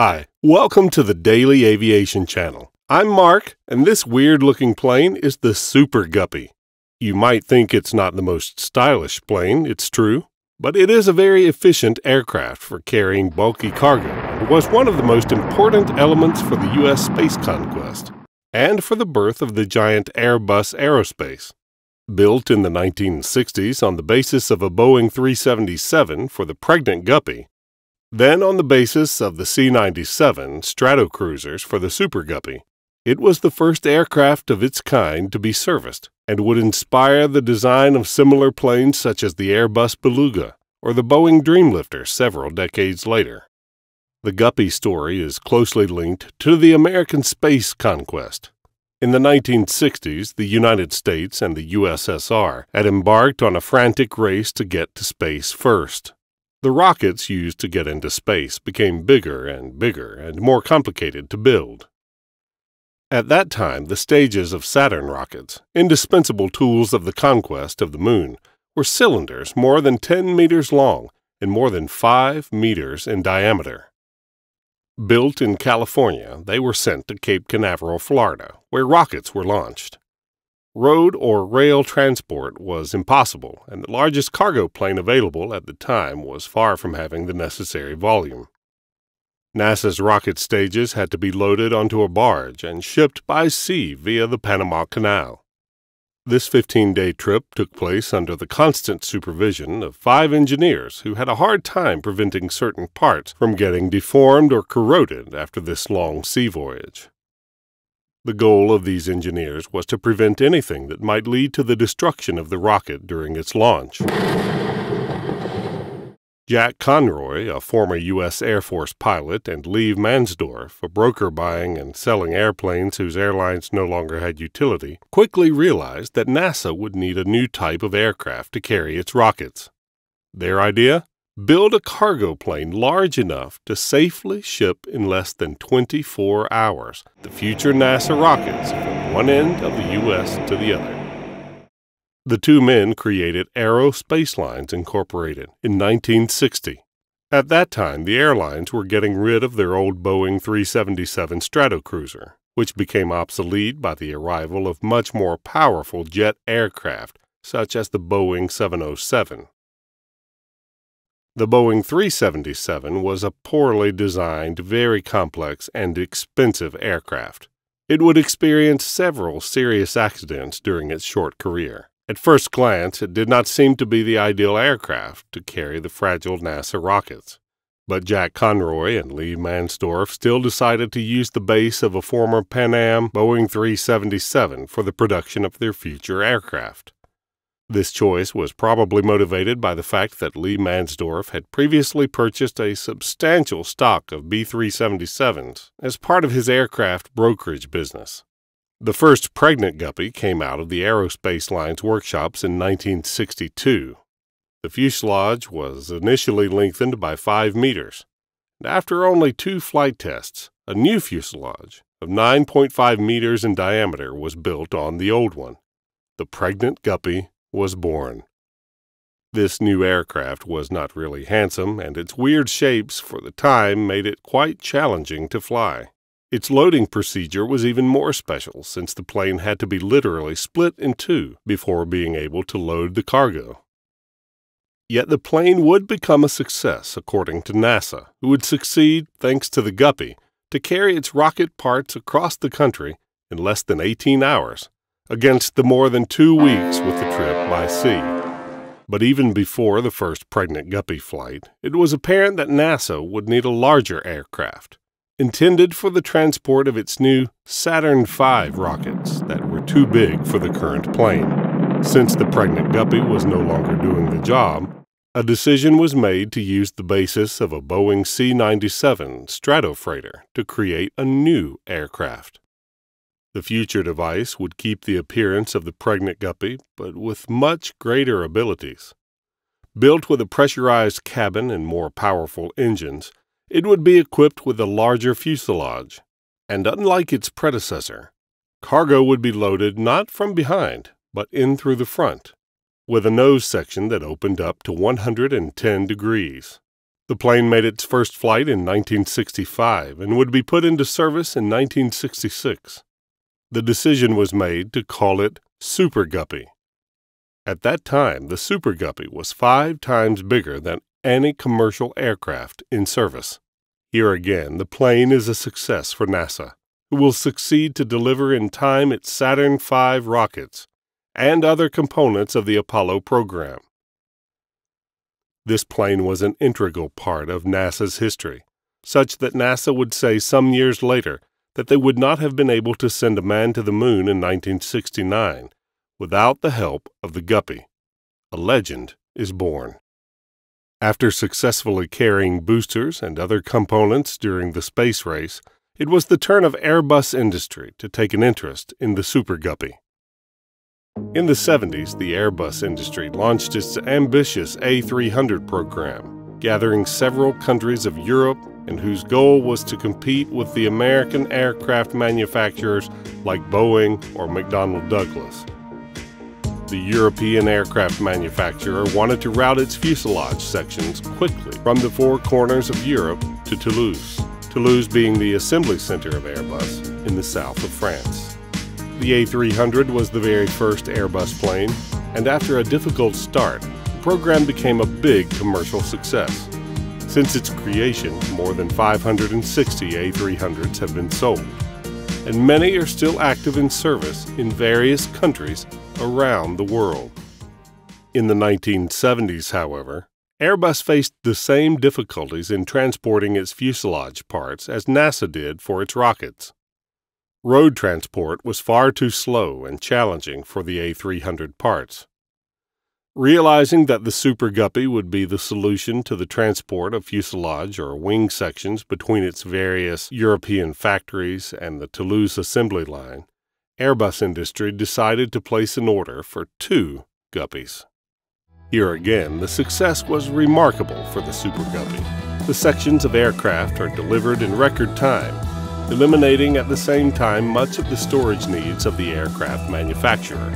Hi, welcome to the Daily Aviation Channel. I'm Mark, and this weird-looking plane is the Super Guppy. You might think it's not the most stylish plane, it's true, but it is a very efficient aircraft for carrying bulky cargo and was one of the most important elements for the U.S. space conquest and for the birth of the giant Airbus Aerospace. Built in the 1960s on the basis of a Boeing 377 for the Pregnant Guppy, then on the basis of the C-97 Stratocruisers for the Super Guppy, it was the first aircraft of its kind to be serviced and would inspire the design of similar planes such as the Airbus Beluga or the Boeing Dreamlifter several decades later. The Guppy story is closely linked to the American space conquest. In the 1960s, the United States and the USSR had embarked on a frantic race to get to space first. The rockets used to get into space became bigger and more complicated to build. At that time, the stages of Saturn rockets, indispensable tools of the conquest of the moon, were cylinders more than 10 meters long and more than 5 meters in diameter. Built in California, they were sent to Cape Canaveral, Florida, where rockets were launched. Road or rail transport was impossible, and the largest cargo plane available at the time was far from having the necessary volume. NASA's rocket stages had to be loaded onto a barge and shipped by sea via the Panama Canal. This 15-day trip took place under the constant supervision of 5 engineers who had a hard time preventing certain parts from getting deformed or corroded after this long sea voyage. The goal of these engineers was to prevent anything that might lead to the destruction of the rocket during its launch. Jack Conroy, a former U.S. Air Force pilot, and Lee Mansdorf, a broker buying and selling airplanes whose airlines no longer had utility, quickly realized that NASA would need a new type of aircraft to carry its rockets. Their idea? Build a cargo plane large enough to safely ship in less than 24 hours the future NASA rockets from one end of the U.S. to the other. The two men created Aero Spacelines Incorporated in 1960. At that time, the airlines were getting rid of their old Boeing 377 Stratocruiser, which became obsolete by the arrival of much more powerful jet aircraft, such as the Boeing 707. The Boeing 377 was a poorly designed, very complex, and expensive aircraft. It would experience several serious accidents during its short career. At first glance, it did not seem to be the ideal aircraft to carry the fragile NASA rockets. But Jack Conroy and Lee Mansdorf still decided to use the base of a former Pan Am Boeing 377 for the production of their future aircraft. This choice was probably motivated by the fact that Lee Mansdorf had previously purchased a substantial stock of B-377s as part of his aircraft brokerage business. The first Pregnant Guppy came out of the Aerospace Line's workshops in 1962. The fuselage was initially lengthened by 5 meters, and after only 2 flight tests, a new fuselage of 9.5 meters in diameter was built on the old one. The Pregnant Guppy was born. This new aircraft was not really handsome, and its weird shapes for the time made it quite challenging to fly. Its loading procedure was even more special, since the plane had to be literally split in 2 before being able to load the cargo. Yet the plane would become a success, according to NASA, who would succeed, thanks to the Guppy, to carry its rocket parts across the country in less than 18 hours. Against the more than 2 weeks with the trip by sea. But even before the first Pregnant Guppy flight, it was apparent that NASA would need a larger aircraft, intended for the transport of its new Saturn V rockets that were too big for the current plane. Since the Pregnant Guppy was no longer doing the job, a decision was made to use the basis of a Boeing C-97 Stratofreighter to create a new aircraft. The future device would keep the appearance of the Pregnant Guppy, but with much greater abilities. Built with a pressurized cabin and more powerful engines, it would be equipped with a larger fuselage, and unlike its predecessor, cargo would be loaded not from behind, but in through the front, with a nose section that opened up to 110 degrees. The plane made its first flight in 1965 and would be put into service in 1966. The decision was made to call it Super Guppy. At that time, the Super Guppy was 5 times bigger than any commercial aircraft in service. Here again, the plane is a success for NASA, who will succeed to deliver in time its Saturn V rockets and other components of the Apollo program. This plane was an integral part of NASA's history, such that NASA would say some years later that they would not have been able to send a man to the moon in 1969 without the help of the Guppy. A legend is born. After successfully carrying boosters and other components during the space race, it was the turn of Airbus Industrie to take an interest in the Super Guppy. In the 70s, the Airbus Industrie launched its ambitious A300 program, gathering several countries of Europe and whose goal was to compete with the American aircraft manufacturers like Boeing or McDonnell Douglas. The European aircraft manufacturer wanted to route its fuselage sections quickly from the 4 corners of Europe to Toulouse, Toulouse being the assembly center of Airbus in the south of France. The A300 was the very first Airbus plane, and after a difficult start, the program became a big commercial success. Since its creation, more than 560 A300s have been sold, and many are still active in service in various countries around the world. In the 1970s, however, Airbus faced the same difficulties in transporting its fuselage parts as NASA did for its rockets. Road transport was far too slow and challenging for the A300 parts. Realizing that the Super Guppy would be the solution to the transport of fuselage or wing sections between its various European factories and the Toulouse assembly line, Airbus Industrie decided to place an order for 2 Guppies. Here again, the success was remarkable for the Super Guppy. The sections of aircraft are delivered in record time, eliminating at the same time much of the storage needs of the aircraft manufacturer.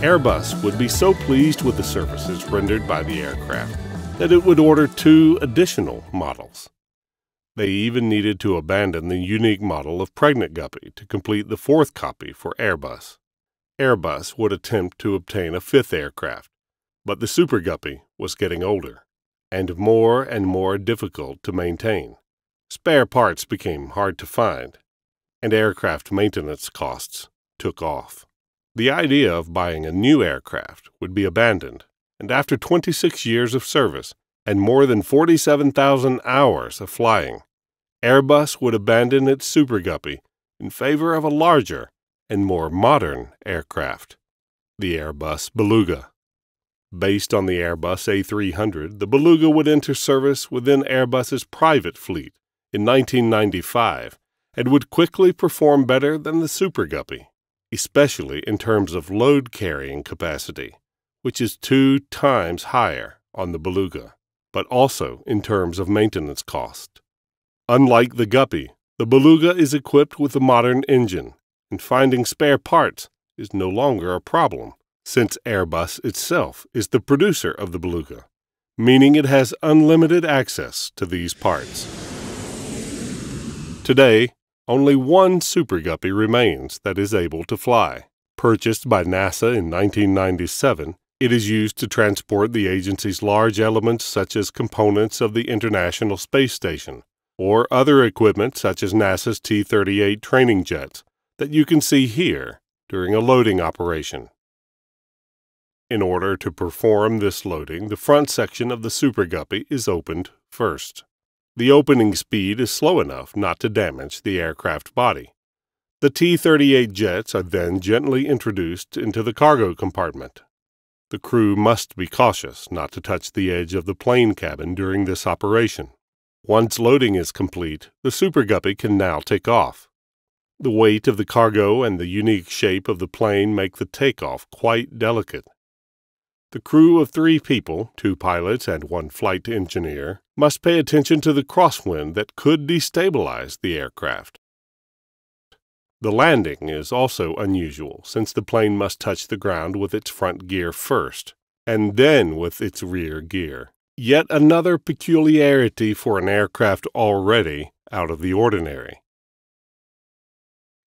Airbus would be so pleased with the services rendered by the aircraft that it would order 2 additional models. They even needed to abandon the unique model of Pregnant Guppy to complete the 4th copy for Airbus. Airbus would attempt to obtain a 5th aircraft, but the Super Guppy was getting older and more difficult to maintain. Spare parts became hard to find, and aircraft maintenance costs took off. The idea of buying a new aircraft would be abandoned, and after 26 years of service, and more than 47,000 hours of flying, Airbus would abandon its Super Guppy in favor of a larger and more modern aircraft, the Airbus Beluga. Based on the Airbus A300, the Beluga would enter service within Airbus's private fleet in 1995 and would quickly perform better than the Super Guppy, especially in terms of load carrying capacity, which is 2 times higher on the Beluga, but also in terms of maintenance cost. Unlike the Guppy, the Beluga is equipped with a modern engine, and finding spare parts is no longer a problem, since Airbus itself is the producer of the Beluga, meaning it has unlimited access to these parts. Today, only 1 Super Guppy remains that is able to fly. Purchased by NASA in 1997, it is used to transport the agency's large elements such as components of the International Space Station or other equipment such as NASA's T-38 training jets that you can see here during a loading operation. In order to perform this loading, the front section of the Super Guppy is opened first. The opening speed is slow enough not to damage the aircraft body. The T-38 jets are then gently introduced into the cargo compartment. The crew must be cautious not to touch the edge of the plane cabin during this operation. Once loading is complete, the Super Guppy can now take off. The weight of the cargo and the unique shape of the plane make the takeoff quite delicate. The crew of 3 people, 2 pilots and 1 flight engineer, must pay attention to the crosswind that could destabilize the aircraft. The landing is also unusual, since the plane must touch the ground with its front gear first, and then with its rear gear, Yet another peculiarity for an aircraft already out of the ordinary.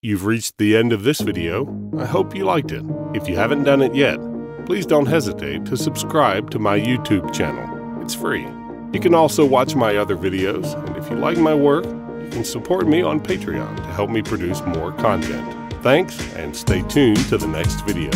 You've reached the end of this video. I hope you liked it. If you haven't done it yet, please don't hesitate to subscribe to my YouTube channel. It's free. You can also watch my other videos, and if you like my work, you can support me on Patreon to help me produce more content. Thanks, and stay tuned to the next video.